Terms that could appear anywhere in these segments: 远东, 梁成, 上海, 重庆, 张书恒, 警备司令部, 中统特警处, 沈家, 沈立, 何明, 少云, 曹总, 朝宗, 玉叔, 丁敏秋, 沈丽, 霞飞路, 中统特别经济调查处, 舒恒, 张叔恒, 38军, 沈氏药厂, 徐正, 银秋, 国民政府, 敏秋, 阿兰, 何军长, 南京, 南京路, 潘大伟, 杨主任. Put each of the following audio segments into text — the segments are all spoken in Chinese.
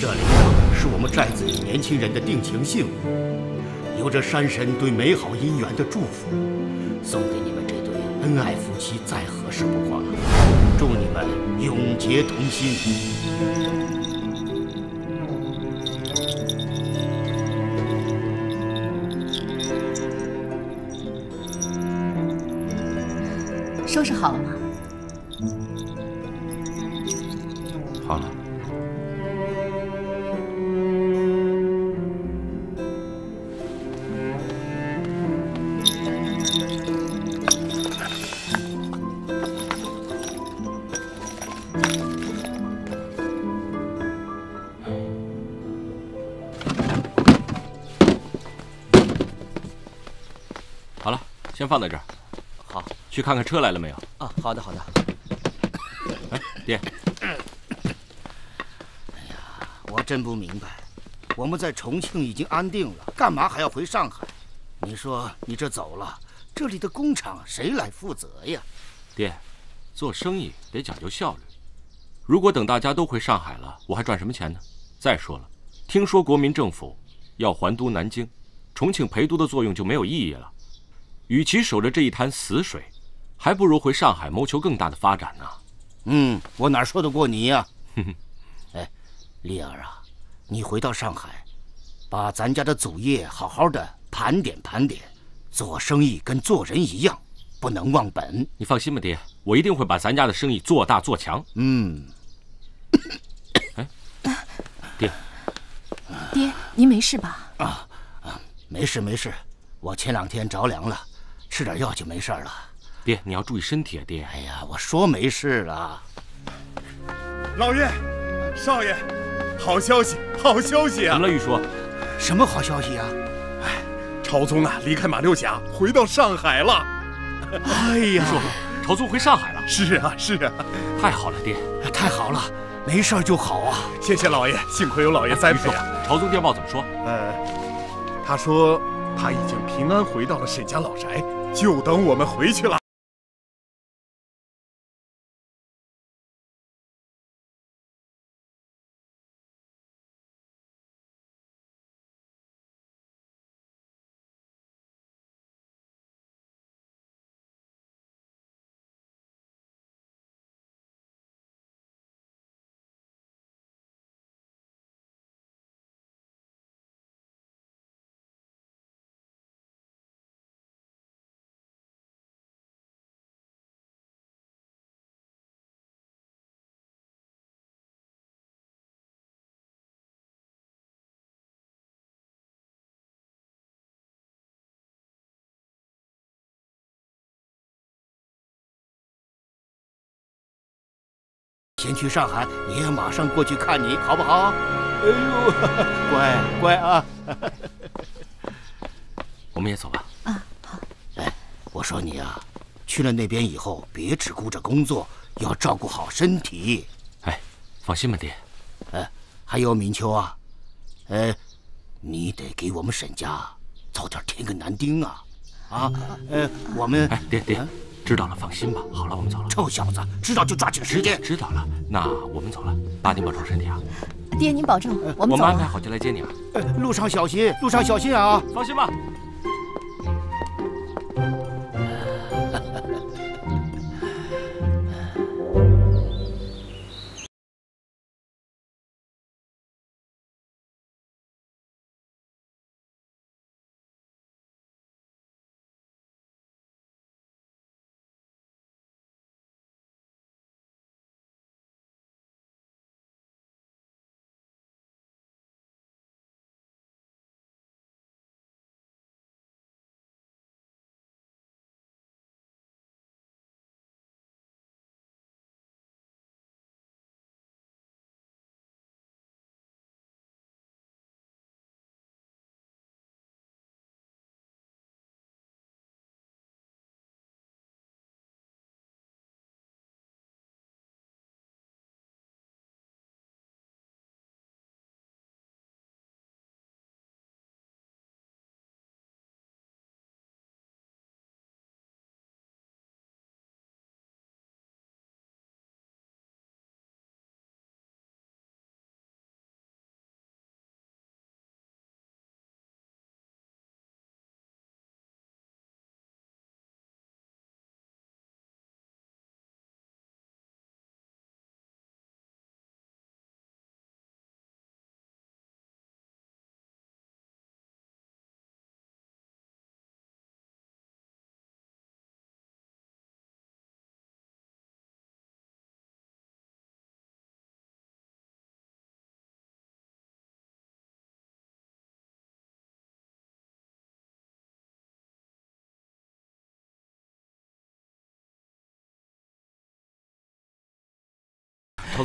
这铃铛是我们寨子里年轻人的定情信物，有着山神对美好姻缘的祝福，送给你们这对恩爱夫妻再合适不过了。祝你们永结同心。 收拾好了吗？好了。好了，先放在这儿。 去看看车来了没有？啊，好的好的。哎，爹，哎呀，我真不明白，我们在重庆已经安定了，干嘛还要回上海？你说你这走了，这里的工厂谁来负责呀？爹，做生意得讲究效率。如果等大家都回上海了，我还赚什么钱呢？再说了，听说国民政府要还都南京，重庆陪都的作用就没有意义了。与其守着这一潭死水， 还不如回上海谋求更大的发展呢。嗯，我哪说得过你呀？哎，丽儿啊，你回到上海，把咱家的祖业好好的盘点盘点。做生意跟做人一样，不能忘本。你放心吧，爹，我一定会把咱家的生意做大做强。嗯。哎，爹，爹，您没事吧？啊啊，没事没事，我前两天着凉了，吃点药就没事了。 爹，你要注意身体啊，爹！哎呀，我说没事了。老爷，少爷，好消息，好消息啊！怎么了，玉叔？什么好消息啊？哎，朝宗啊，离开马六甲，回到上海了。哎呀，叔，朝宗回上海了？是啊，是啊，太好了，爹，太好了，没事就好啊。谢谢老爷，幸亏有老爷栽培啊。朝宗电报怎么说？他说他已经平安回到了沈家老宅，就等我们回去了。 先去上海，爷爷马上过去看你，好不好？哎呦，乖乖啊！我们也走吧。啊，好。哎，我说你啊，去了那边以后，别只顾着工作，要照顾好身体。哎，放心吧，爹。哎，还有敏秋啊，哎，你得给我们沈家早点添个男丁啊！啊，我们……哎，爹爹。 知道了，放心吧。好了，我们走了。臭小子，知道就抓紧时间。知道了，那我们走了。爸，您保重身体啊。爹，您保重。我们走了。我们安排好就来接你啊。路上小心，路上小心啊！放心吧。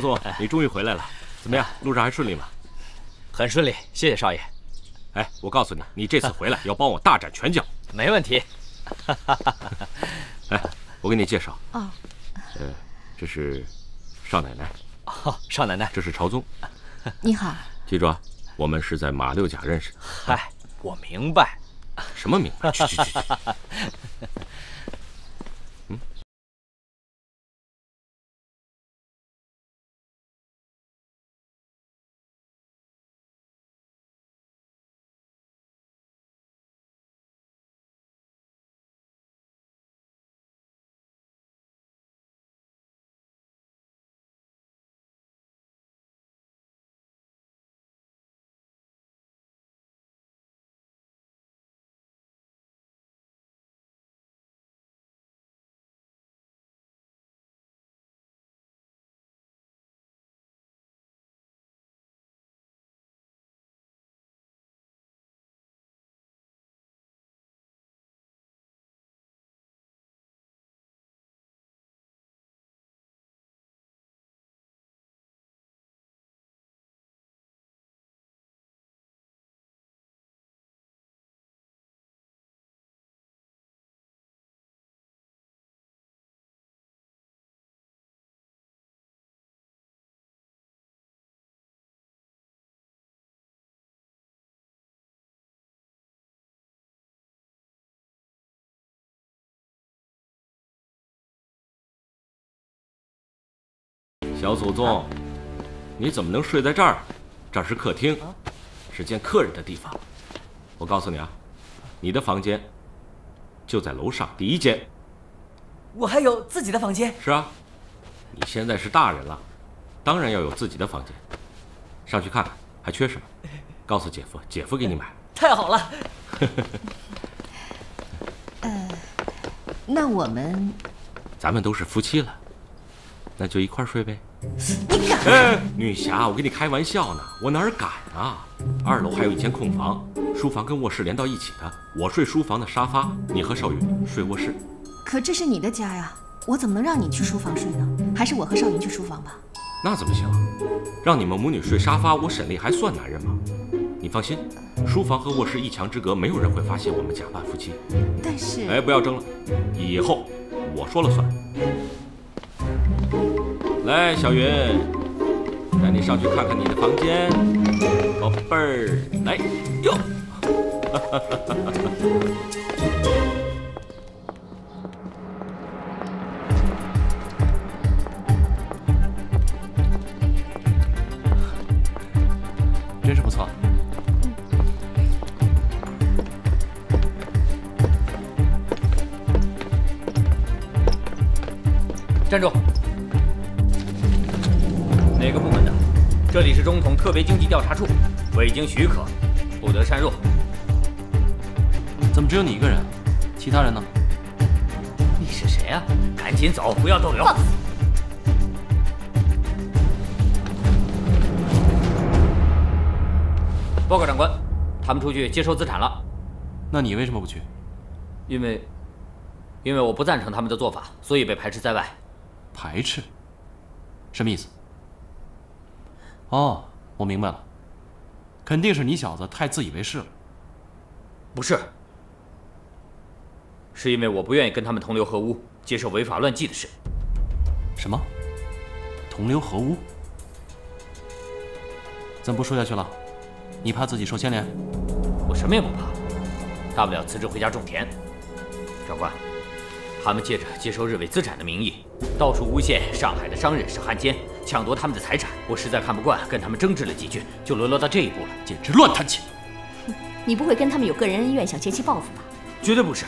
曹总，你终于回来了，怎么样？路上还顺利吗？很顺利，谢谢少爷。哎，我告诉你，你这次回来要帮我大展拳脚。没问题。哎，我给你介绍。哦。这是少奶奶。哦，少奶奶。这是朝宗。你好。记住啊，我们是在马六甲认识的。嗨，我明白。什么明白？去去去。 小祖宗，你怎么能睡在这儿？这是客厅，是见客人的地方。我告诉你啊，你的房间就在楼上第一间。我还有自己的房间。是啊，你现在是大人了，当然要有自己的房间。上去看看还缺什么，告诉姐夫，姐夫给你买。太好了。那咱们都是夫妻了。 那就一块睡呗。你敢？哎，女侠，我跟你开玩笑呢，我哪敢啊！2楼还有1间空房，书房跟卧室连到一起的，我睡书房的沙发，你和少云睡卧室。可这是你的家呀，我怎么能让你去书房睡呢？还是我和少云去书房吧。那怎么行？让你们母女睡沙发，我沈丽还算男人吗？你放心，书房和卧室一墙之隔，没有人会发现我们假扮夫妻。但是……哎，不要争了，以后我说了算。 来，小云，带你上去看看你的房间，宝贝儿，来哟！真是不错。站住！ 哪个部门的？这里是中统特别经济调查处，我已经许可，不得擅入。怎么只有你一个人？其他人呢？你是谁啊？赶紧走，不要逗留。报告长官，他们出去接收资产了。那你为什么不去？因为我不赞成他们的做法，所以被排斥在外。排斥？什么意思？ 哦，我明白了，肯定是你小子太自以为是了。不是，是因为我不愿意跟他们同流合污，接受违法乱纪的事。什么？同流合污？怎么不说下去了？你怕自己受牵连？我什么也不怕，大不了辞职回家种田。长官，他们借着接收日伪资产的名义，到处诬陷上海的商人是汉奸。 抢夺他们的财产，我实在看不惯，跟他们争执了几句，就沦落到这一步了，简直乱弹琴。你不会跟他们有个人恩怨，想借其报复吧？绝对不是，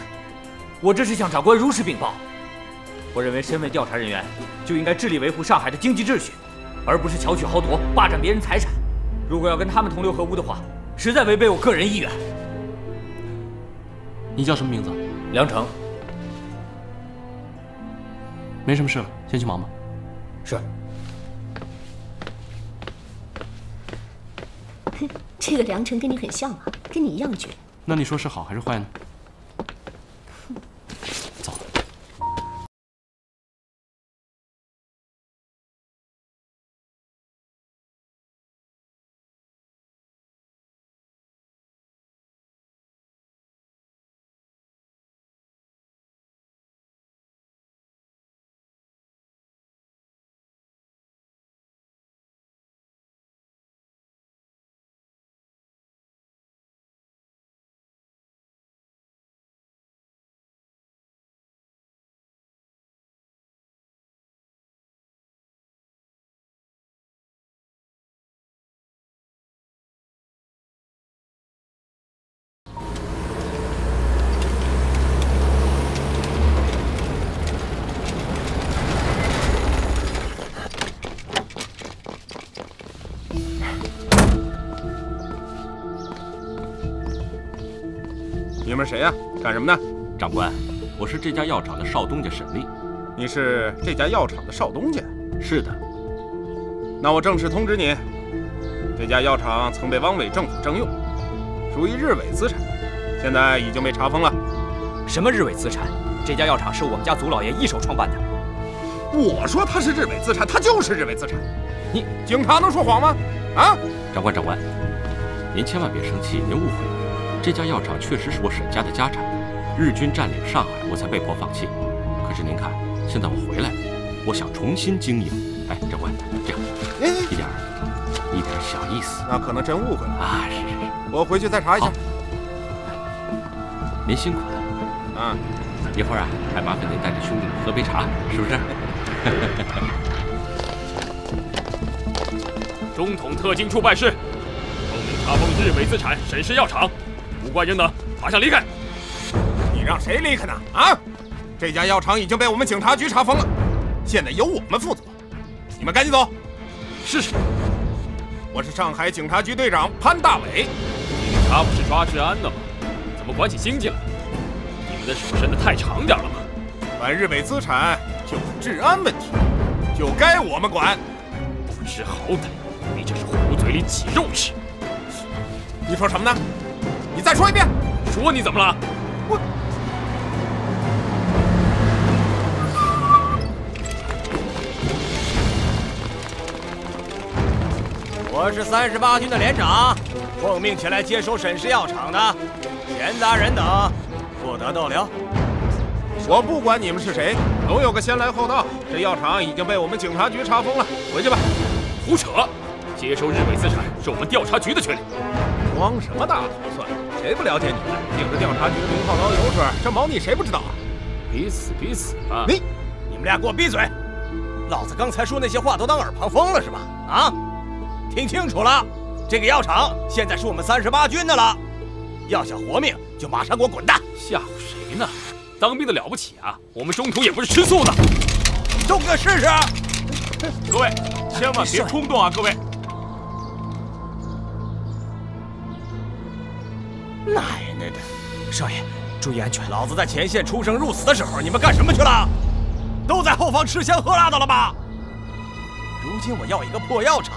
我这是向长官如实禀报。我认为，身为调查人员，就应该致力维护上海的经济秩序，而不是巧取豪夺、霸占别人财产。如果要跟他们同流合污的话，实在违背我个人意愿。你叫什么名字？梁成。没什么事了，先去忙吧。是。 这个梁成跟你很像啊，跟你一样倔。那你说是好还是坏呢？走。你们谁呀？干什么呢？长官，我是这家药厂的少东家沈立。你是这家药厂的少东家？是的。那我正式通知你，这家药厂曾被汪伪政府征用，属于日伪资产，现在已经被查封了。什么日伪资产？这家药厂是我们家祖老爷一手创办的。我说他是日伪资产，他就是日伪资产。你警察能说谎吗？啊！长官，您千万别生气，您误会了。 这家药厂确实是我沈家的家产，日军占领上海，我才被迫放弃。可是您看，现在我回来了，我想重新经营。哎，长官，这样，一点小意思。那可能真误会了啊！是，我回去再查一下。您辛苦了啊！一会儿啊，还麻烦您带着兄弟们喝杯茶，是不是？中统特警处办事，奉命查封日伪资产沈氏药厂。 无关人等，马上离开！你让谁离开呢？啊！这家药厂已经被我们警察局查封了，现在由我们负责。你们赶紧走！是。我是上海警察局队长潘大伟。警察不是抓治安的吗？怎么管起经济来？你们的手伸得太长点了吗？管日伪资产就是治安问题，就该我们管。不知好歹，你这是虎嘴里挤肉吃！你说什么呢？ 你再说一遍，说你怎么了？我。我是38军的连长，奉命前来接收沈氏药厂的，闲杂人等不得逗留。我不管你们是谁，总有个先来后到。这药厂已经被我们警察局查封了，回去吧。胡扯！接收日伪资产是我们调查局的权利。 装什么大头蒜？谁不了解你们？顶着调查局的名号捞油水，这猫腻谁不知道啊？彼此吧！你们俩给我闭嘴！老子刚才说那些话都当耳旁风了是吧？啊！听清楚了，这个药厂现在是我们38军的了，要想活命就马上给我滚蛋！吓唬谁呢？当兵的了不起啊？我们中途也不是吃素的，动个试试！各位千万别冲动啊！各位。 奶奶的，少爷，注意安全！老子在前线出生入死的时候，你们干什么去了？都在后方吃香喝辣的了吧？如今我要一个破药厂，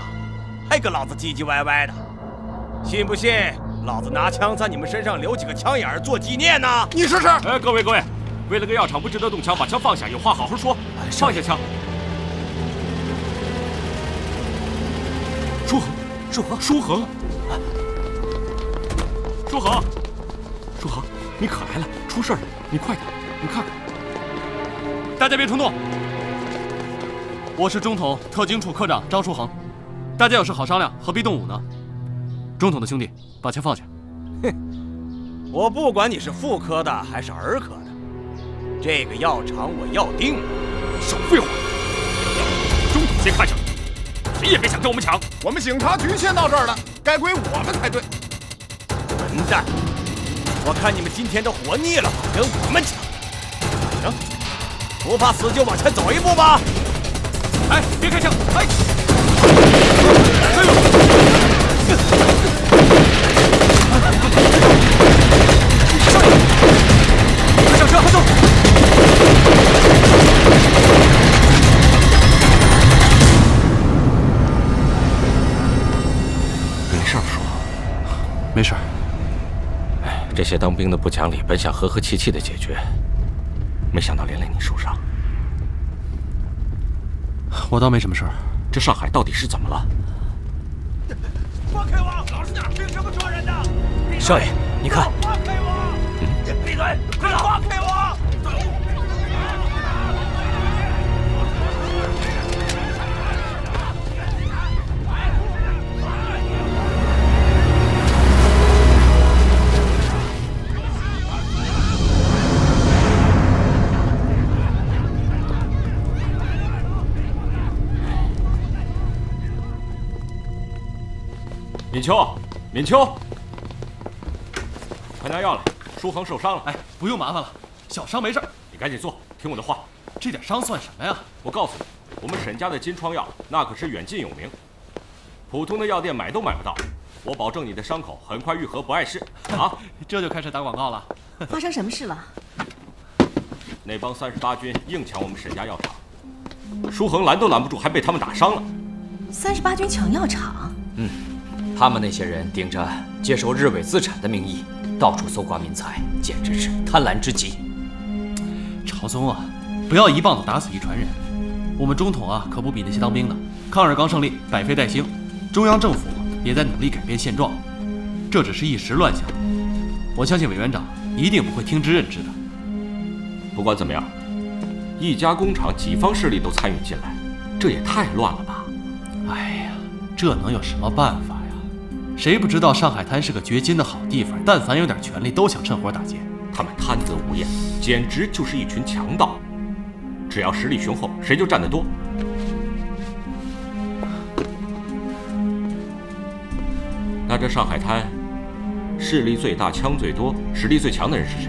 还跟老子唧唧歪歪的，信不信老子拿枪在你们身上留几个枪眼儿做纪念呢？你试试！哎，各位，为了个药厂不值得动枪，把枪放下，有话好好说。放下枪！书恒。 书恒，你可来了，出事了！你快点，你看看。大家别冲动，我是中统特警处科长张书恒，大家有事好商量，何必动武呢？中统的兄弟，把枪放下。哼，我不管你是妇科的还是儿科的，这个药厂我要定了。少废话！中统先看着，谁也别想跟我们抢。我们警察局先到这儿了，该归我们才对。 混蛋！我看你们今天都活腻了吧？跟我们抢，行，不怕死就往前走一步吧。哎，别开枪！哎，哎呦！少爷，快上车，快走！没事吧，叔？没事。 这些当兵的不讲理，本想和和气气的解决，没想到连累你受伤。我倒没什么事儿。这上海到底是怎么了？放开我！老实点，凭什么抓人呢？少爷，你看。放开我！闭嘴！快放开我！敏秋，快拿药来！书恒受伤了，哎，不用麻烦了，小伤没事。你赶紧坐，听我的话。这点伤算什么呀？我告诉你，我们沈家的金疮药那可是远近有名，普通的药店买都买不到。我保证你的伤口很快愈合，不碍事。啊，这就开始打广告了。发生什么事了？那帮38军硬抢我们沈家药厂，舒恒拦都拦不住，还被他们打伤了。38军抢药厂？嗯，他们那些人顶着接受日伪资产的名义，到处搜刮民财，简直是贪婪之极。朝宗啊，不要一棒子打死一船人。我们中统啊，可不比那些当兵的。抗日刚胜利，百废待兴，中央政府也在努力改变现状，这只是一时乱象。 我相信委员长一定不会听之任之的。不管怎么样，一家工厂几方势力都参与进来，这也太乱了吧！哎呀，这能有什么办法呀？谁不知道上海滩是个掘金的好地方？但凡有点权力，都想趁火打劫。他们贪得无厌，简直就是一群强盗。只要实力雄厚，谁就占得多。那这上海滩…… 势力最大、枪最多、实力最强的人是谁？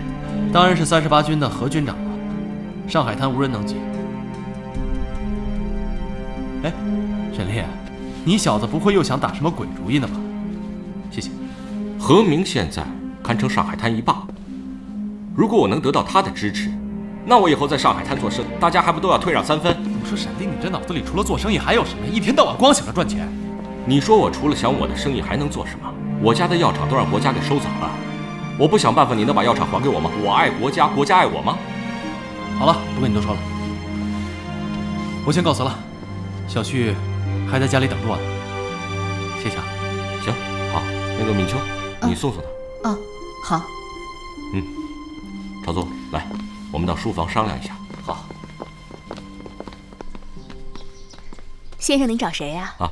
当然是38军的何军长了。上海滩无人能及。哎，沈烈，你小子不会又想打什么鬼主意呢吧？谢谢。何明现在堪称上海滩一霸，如果我能得到他的支持，那我以后在上海滩做生意，大家还不都要退让3分？我说沈烈，你这脑子里除了做生意还有什么？一天到晚光想着赚钱。你说我除了想我的生意还能做什么？ 我家的药厂都让国家给收走了，我不想办法，你能把药厂还给我吗？我爱国家，国家爱我吗？好了，不跟你多说了，我先告辞了。小旭还在家里等着我呢，谢谢啊。行，好，那个敏秋，你送送他。啊，好。嗯，朝宗，来，我们到书房商量一下。好。先生，您找谁呀？啊，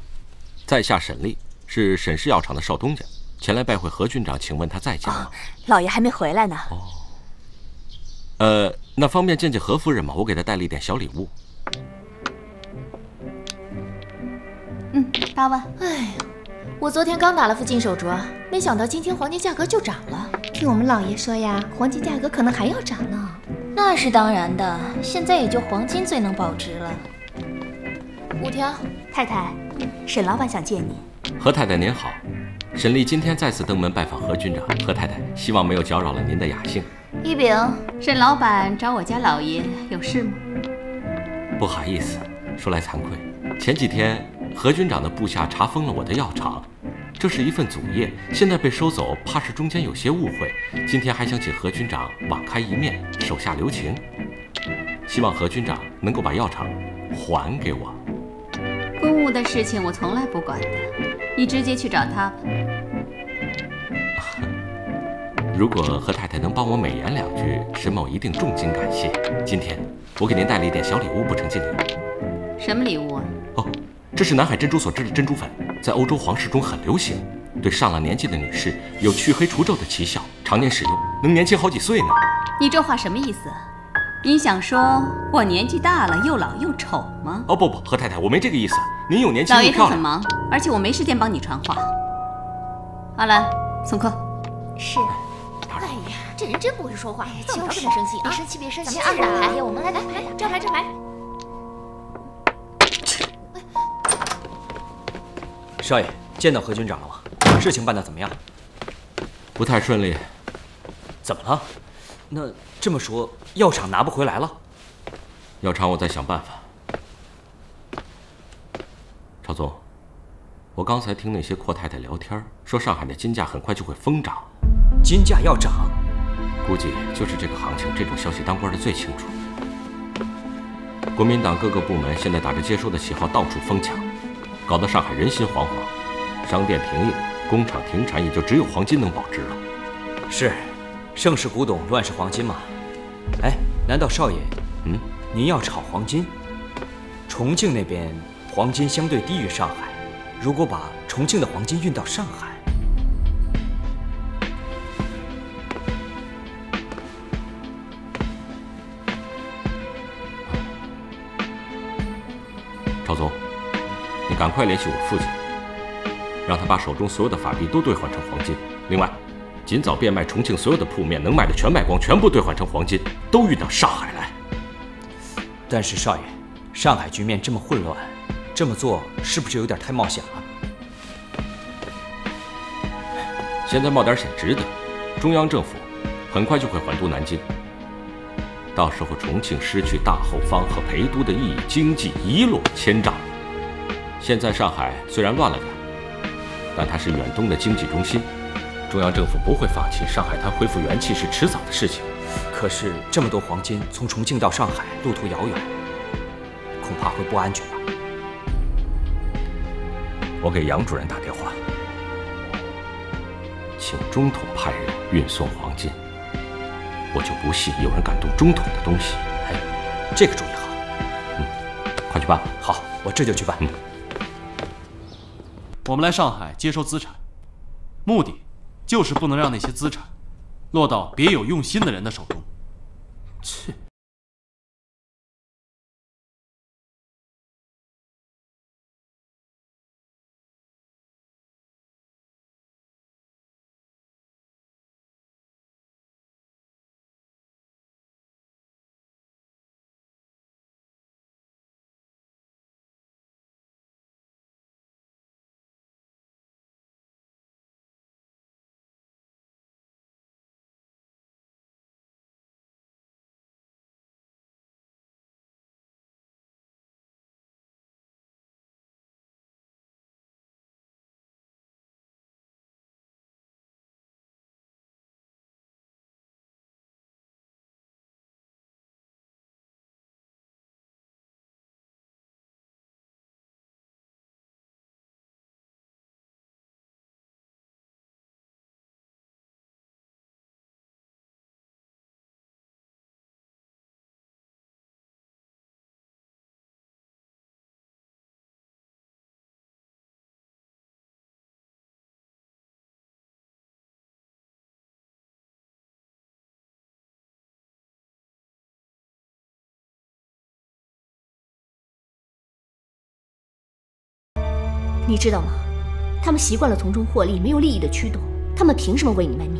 在下沈立，是沈氏药厂的少东家。 前来拜会何军长，请问他在家吗？老爷还没回来呢。哦，那方便见见何夫人吗？我给她带了一点小礼物。嗯，八万。哎呀，我昨天刚打了副金手镯，没想到今天黄金价格就涨了。听我们老爷说呀，黄金价格可能还要涨呢。那是当然的，现在也就黄金最能保值了。五条太太，沈老板想见你。何太太您好。 沈丽今天再次登门拜访何军长，何太太，希望没有搅扰了您的雅兴。一饼，沈老板找我家老爷有事吗？不好意思，说来惭愧，前几天何军长的部下查封了我的药厂，这是一份祖业，现在被收走，怕是中间有些误会。今天还想请何军长网开一面，手下留情，希望何军长能够把药厂还给我。公务的事情我从来不管的。 你直接去找他吧。如果何太太能帮我美言两句，沈某一定重金感谢。今天我给您带了一点小礼物，不成敬意。什么礼物啊？哦，这是南海珍珠所制的珍珠粉，在欧洲皇室中很流行，对上了年纪的女士有去黑除皱的奇效，常年使用能年轻好几岁呢。你这话什么意思？你想说我年纪大了又老又丑吗？哦不不，何太太，我没这个意思。 您有年轻，老爷他很忙，而且我没时间帮你传话。阿兰，送客。是。哎呀，这人真不会说话，就是别生气，别生气，别生气。咱们二打牌，我们来来，这牌这牌。少爷，见到何军长了吗？事情办得怎么样？不太顺利。怎么了？那这么说，药厂拿不回来了？药厂我再想办法。 朝宗，我刚才听那些阔太太聊天，说上海的金价很快就会疯涨，金价要涨，估计就是这个行情。这种消息当官的最清楚。国民党各个部门现在打着接收的旗号到处疯抢，搞得上海人心惶惶，商店停业，工厂停产，也就只有黄金能保值了。是，盛世古董，乱世黄金嘛。哎，难道少爷，您要炒黄金？重庆那边？ 黄金相对低于上海，如果把重庆的黄金运到上海，朝宗，你赶快联系我父亲，让他把手中所有的法币都兑换成黄金。另外，尽早变卖重庆所有的铺面，能卖的全卖光，全部兑换成黄金，都运到上海来。但是少爷，上海局面这么混乱。 这么做是不是有点太冒险了？现在冒点险值得。中央政府很快就会还都南京。到时候重庆失去大后方和陪都的意义，经济一落千丈。现在上海虽然乱了点，但它是远东的经济中心，中央政府不会放弃上海滩恢复元气是迟早的事情。可是这么多黄金从重庆到上海，路途遥远，恐怕会不安全吧？我给杨主任打电话，请中统派人运送黄金。我就不信有人敢动中统的东西。哎，这个主意好。嗯，快去办。好，我这就去办。嗯。 我们来上海接收资产，目的就是不能让那些资产落到别有用心的人的手中。切！你知道吗？他们习惯了从中获利，没有利益的驱动，他们凭什么为你卖命？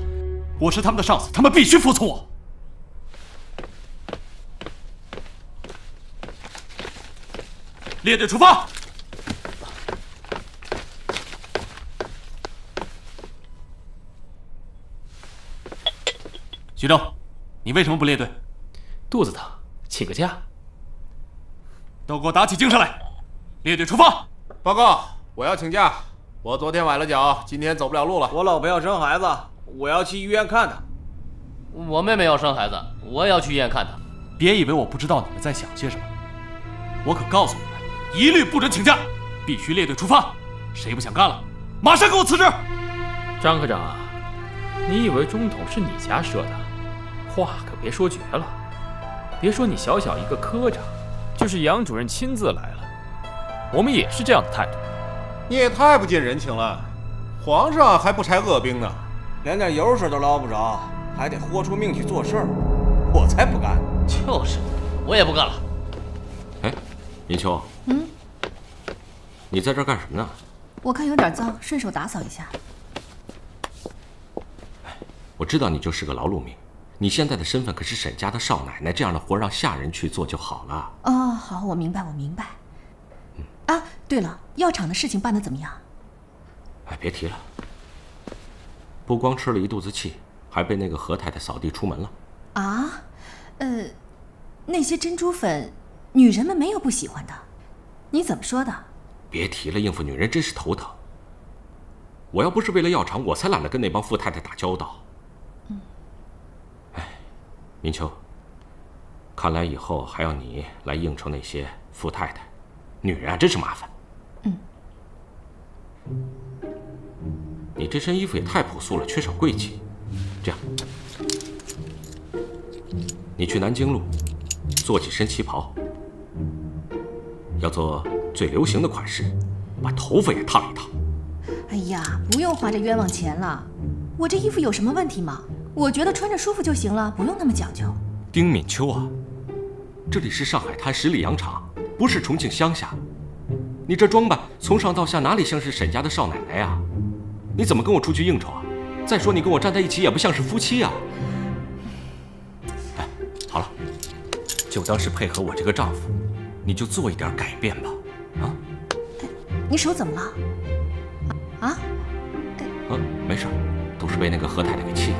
我是他们的上司，他们必须服从我。列队出发！徐峥，你为什么不列队？肚子疼，请个假。都给我打起精神来，列队出发！报告。 我要请假，我昨天崴了脚，今天走不了路了。我老婆要生孩子，我要去医院看她。我妹妹要生孩子，我也要去医院看她。别以为我不知道你们在想些什么，我可告诉你们，一律不准请假，必须列队出发。谁不想干了，马上给我辞职！张科长啊，你以为中统是你家设的？话可别说绝了，别说你小小一个科长，就是杨主任亲自来了，我们也是这样的态度。 你也太不近人情了，皇上还不拆恶兵呢，连点油水都捞不着，还得豁出命去做事儿，我才不干！就是，我也不干了。哎，银秋，嗯，你在这儿干什么呢？我看有点脏，顺手打扫一下。我知道你就是个劳碌命，你现在的身份可是沈家的少奶奶，这样的活让下人去做就好了。哦，好，我明白，我明白。 啊，对了，药厂的事情办得怎么样？哎，别提了，不光吃了一肚子气，还被那个何太太扫地出门了。啊，那些珍珠粉，女人们没有不喜欢的，你怎么说的？别提了，应付女人真是头疼。我要不是为了药厂，我才懒得跟那帮富太太打交道。嗯。哎，明秋，看来以后还要你来应酬那些富太太。 女人啊，真是麻烦。嗯，你这身衣服也太朴素了，缺少贵气。这样，你去南京路做几身旗袍，要做最流行的款式，把头发也烫一烫。哎呀，不用花这冤枉钱了，我这衣服有什么问题吗？我觉得穿着舒服就行了，不用那么讲究。丁敏秋啊，这里是上海滩十里洋场。 不是重庆乡下，你这装扮从上到下哪里像是沈家的少奶奶呀？你怎么跟我出去应酬啊？再说你跟我站在一起也不像是夫妻呀。哎，好了，就当是配合我这个丈夫，你就做一点改变吧。啊？你手怎么了？啊？没事，都是被那个何太太给气的。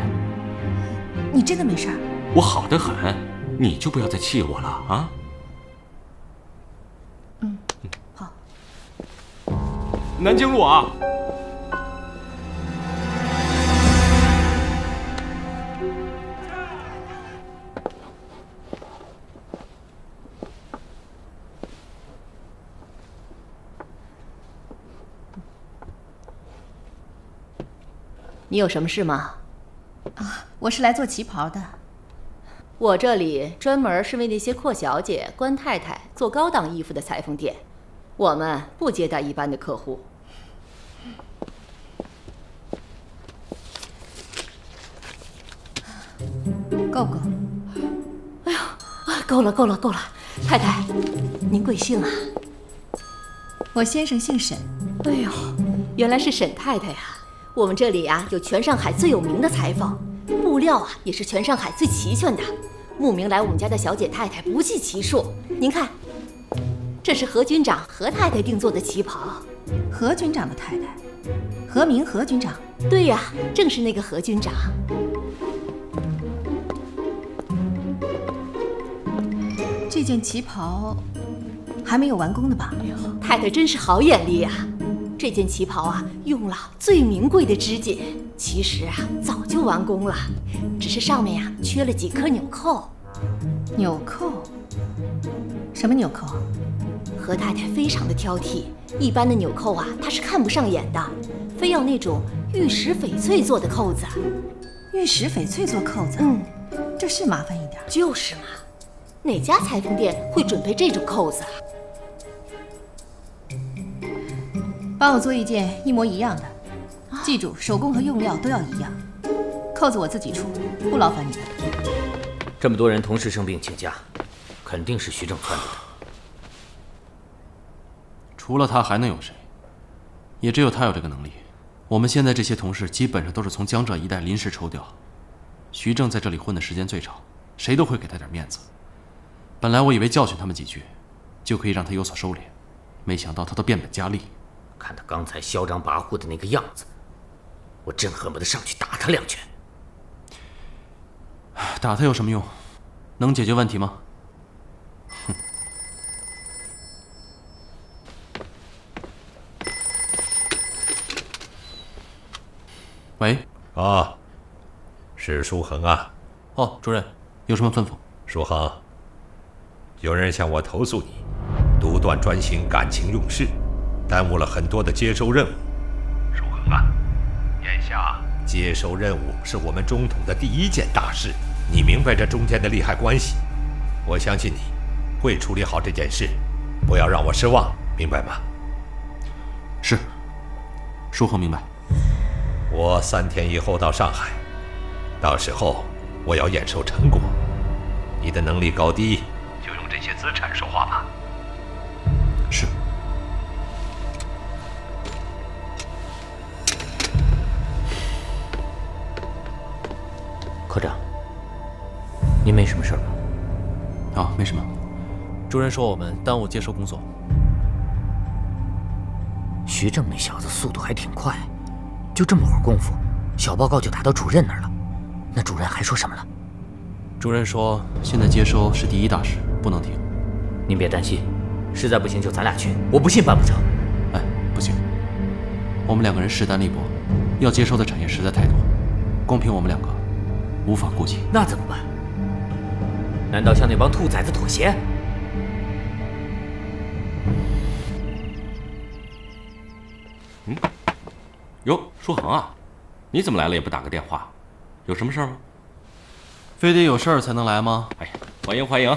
你真的没事儿？我好得很，你就不要再气我了啊！嗯，好。南京路啊。 你有什么事吗？啊，我是来做旗袍的。我这里专门是为那些阔小姐、官太太做高档衣服的裁缝店，我们不接待一般的客户。够不够？哎呦，够了，够了，够了！太太，您贵姓啊？我先生姓沈。哎呦，原来是沈太太呀！ 我们这里啊，有全上海最有名的裁缝，布料啊也是全上海最齐全的。慕名来我们家的小姐太太不计其数。您看，这是何军长何太太定做的旗袍。何军长的太太，何明何军长。对呀，正是那个何军长。这件旗袍还没有完工呢吧？太太真是好眼力呀！ 这件旗袍啊，用了最名贵的织锦，其实啊早就完工了，只是上面呀缺了几颗纽扣。纽扣？什么纽扣？何太太非常的挑剔，一般的纽扣啊她是看不上眼的，非要那种玉石翡翠做的扣子。玉石翡翠做扣子？嗯，这是麻烦一点。就是嘛，哪家裁缝店会准备这种扣子啊？ 帮我做一件一模一样的，记住手工和用料都要一样。扣子我自己出，不劳烦你们。这么多人同时生病请假，肯定是徐正撺掇的。除了他还能有谁？也只有他有这个能力。我们现在这些同事基本上都是从江浙一带临时抽调。徐正在这里混的时间最长，谁都会给他点面子。本来我以为教训他们几句，就可以让他有所收敛，没想到他都变本加厉。 看他刚才嚣张跋扈的那个样子，我真恨不得上去打他两拳。打他有什么用？能解决问题吗？哼！喂。啊，是舒恒啊。哦，主任，有什么吩咐？舒恒，有人向我投诉你，独断专行，感情用事。 耽误了很多的接收任务，舒恒啊，眼下接收任务是我们中统的第一件大事，你明白这中间的利害关系，我相信你会处理好这件事，不要让我失望，明白吗？是，舒恒明白。我3天以后到上海，到时候我要验收成果，你的能力高低就用这些资产说话吧。是。 科长，您没什么事吧？啊，没什么。主任说我们耽误接收工作。徐正那小子速度还挺快，就这么会儿功夫，小报告就打到主任那儿了。那主任还说什么了？主任说现在接收是第一大事，不能停。您别担心，实在不行就咱俩去，我不信办不成。哎，不行，我们2个人势单力薄，要接收的产业实在太多，光凭我们2个。 无法顾及，那怎么办？难道向那帮兔崽子妥协？嗯，哟，舒恒啊，你怎么来了也不打个电话？有什么事吗？非得有事儿才能来吗？哎呀，欢迎欢迎！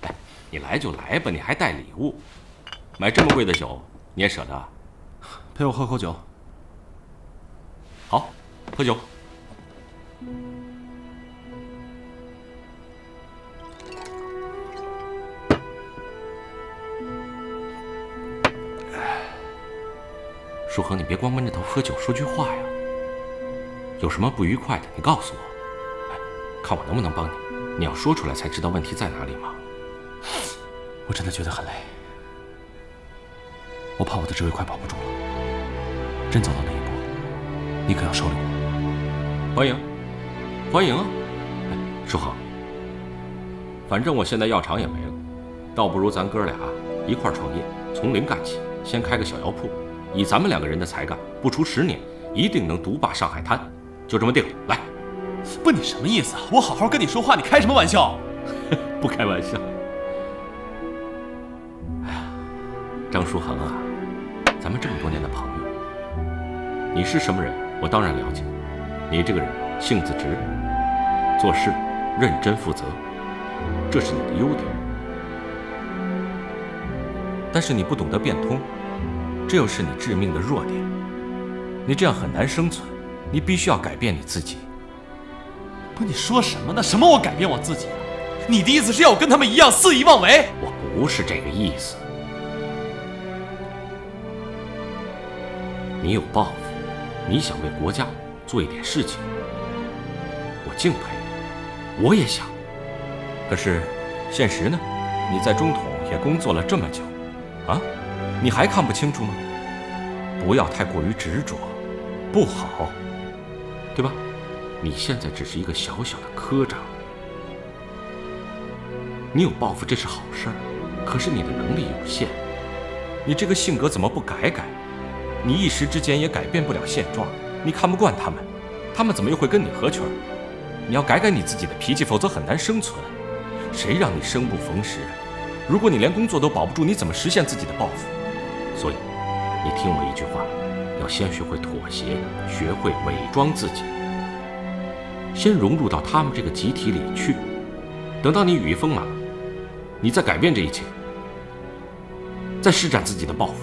哎，你来就来吧，你还带礼物，买这么贵的酒你也舍得？陪我喝口酒。好，喝酒。 舒恒，你别光闷着头喝酒，说句话呀！有什么不愉快的，你告诉我，哎，看我能不能帮你。你要说出来才知道问题在哪里嘛。我真的觉得很累，我怕我的职位快保不住了。真走到那一步，你可要收留我。欢迎，欢迎啊！叔恒，反正我现在药厂也没了，倒不如咱哥俩一块创业，从零干起，先开个小药铺。以咱们两个人的才干，不出10年，一定能独霸上海滩。就这么定了，来。不，你什么意思啊？我好好跟你说话，你开什么玩笑？不开玩笑。哎呀，张叔恒啊，咱们这么多年的朋友，你是什么人，我当然了解。你这个人性子直，做事认真负责，这是你的优点。但是你不懂得变通，这又是你致命的弱点。你这样很难生存，你必须要改变你自己。不，你说什么呢？什么我改变我自己啊？你的意思是要我跟他们一样肆意妄为？我不是这个意思。你有抱负，你想为国家做一点事情，我敬佩你，我也想。可是现实呢？你在中统也工作了这么久，啊，你还看不清楚吗？不要太过于执着，不好，对吧？你现在只是一个小小的科长，你有抱负这是好事，可是你的能力有限，你这个性格怎么不改？你一时之间也改变不了现状，你看不惯他们，他们怎么又会跟你合群？你要改你自己的脾气，否则很难生存。谁让你生不逢时？如果你连工作都保不住，你怎么实现自己的抱负？所以，你听我一句话，要先学会妥协，学会伪装自己，先融入到他们这个集体里去。等到你羽翼丰满了，你再改变这一切，再施展自己的抱负。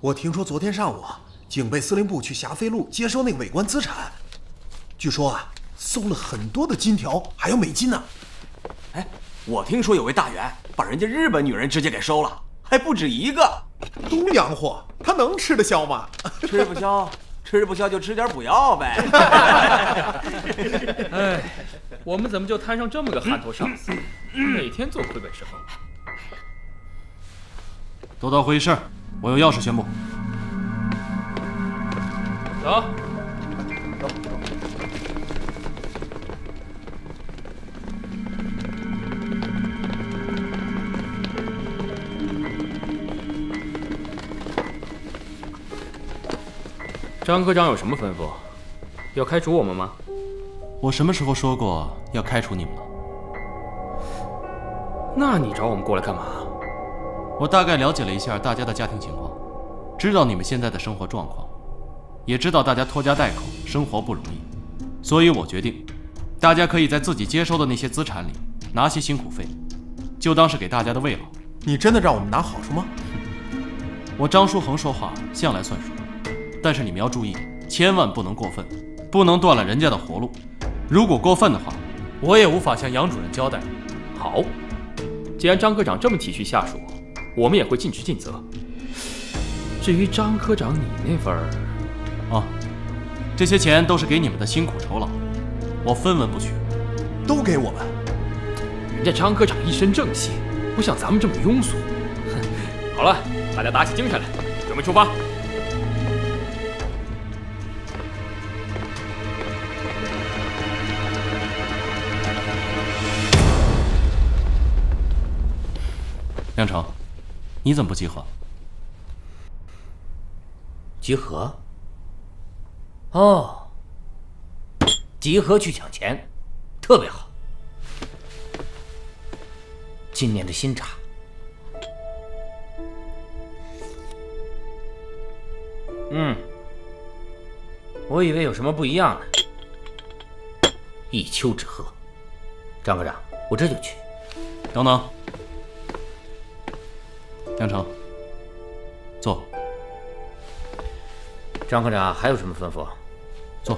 我听说昨天上午，警备司令部去霞飞路接收那个伪官资产，据说啊，搜了很多的金条，还有美金呢。哎，我听说有位大员把人家日本女人直接给收了，还不止一个。东洋货，他能吃得消吗？吃不消，吃不消就吃点补药呗。哎，我们怎么就摊上这么个憨头上司，每天做亏本生意？都到会议室。我有要事宣布。走，走。张科长有什么吩咐？要开除我们吗？我什么时候说过要开除你们了？那你找我们过来干嘛？我大概了解了一下大家的家庭情况，知道你们现在的生活状况，也知道大家拖家带口，生活不容易，所以我决定，大家可以在自己接收的那些资产里拿些辛苦费，就当是给大家的慰劳。你真的让我们拿好处吗？我张叔恒说话向来算数，但是你们要注意，千万不能过分，不能断了人家的活路。如果过分的话，我也无法向杨主任交代。好，既然张科长这么体恤下属，我们也会尽职尽责。至于张科长你那份儿，啊，这些钱都是给你们的辛苦酬劳，我分文不取。都给我们？人家张科长一身正气，不像咱们这么庸俗。好了，大家打起精神来，准备出发。梁成，你怎么不集合？集合？哦，集合去抢钱，特别好。今年的新茶。嗯，我以为有什么不一样呢。一丘之貉。张科长，我这就去。等等。梁成，坐。张科长还有什么吩咐？坐。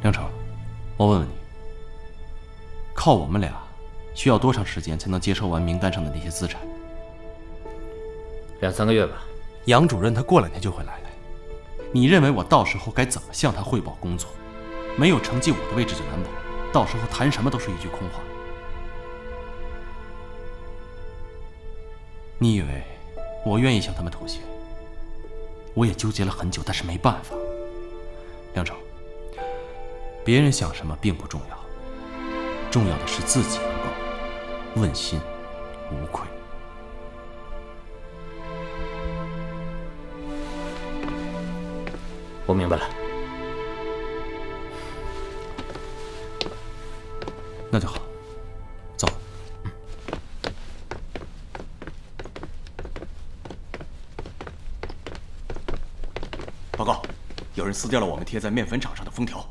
梁成，我问问你，靠我们俩需要多长时间才能接收完名单上的那些资产？2、3个月吧。杨主任他过2天就会来。你认为我到时候该怎么向他汇报工作？没有成绩，我的位置就难保。到时候谈什么都是一句空话。你以为我愿意向他们妥协？我也纠结了很久，但是没办法。梁超，别人想什么并不重要，重要的是自己能够问心无愧。我明白了，那就好。 报告，有人撕掉了我们贴在面粉厂上的封条。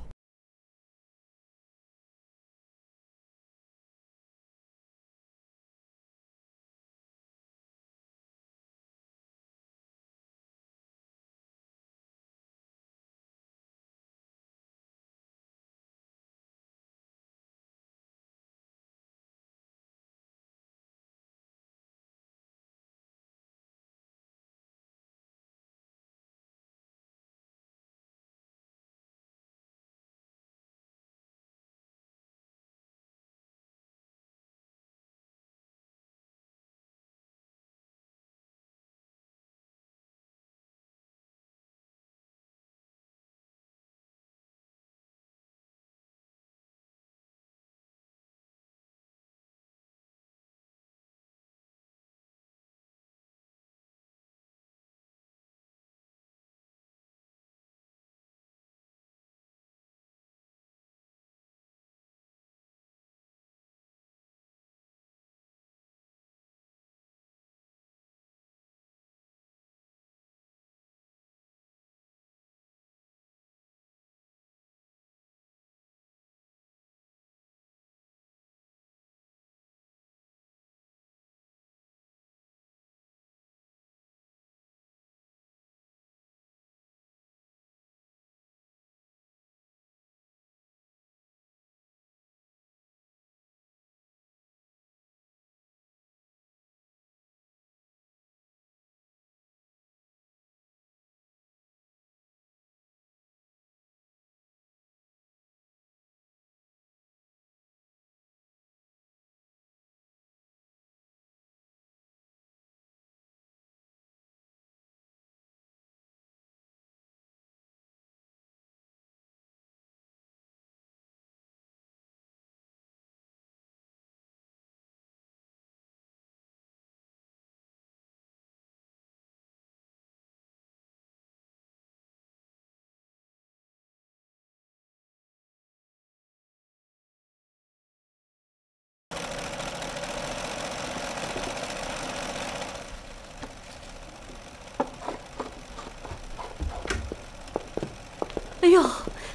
哎呦，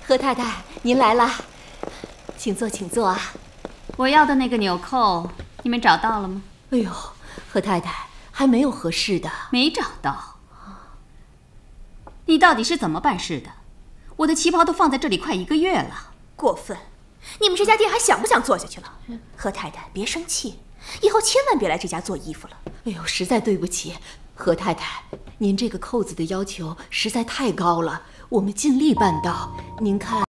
何太太，您来了，请坐，请坐啊！我要的那个纽扣，你们找到了吗？哎呦，何太太，还没有合适的，没找到。你到底是怎么办事的？我的旗袍都放在这里快1个月了，过分！你们这家店还想不想做下去了？何太太，别生气，以后千万别来这家做衣服了。哎呦，实在对不起，何太太，您这个扣子的要求实在太高了。 我们尽力办到，您看。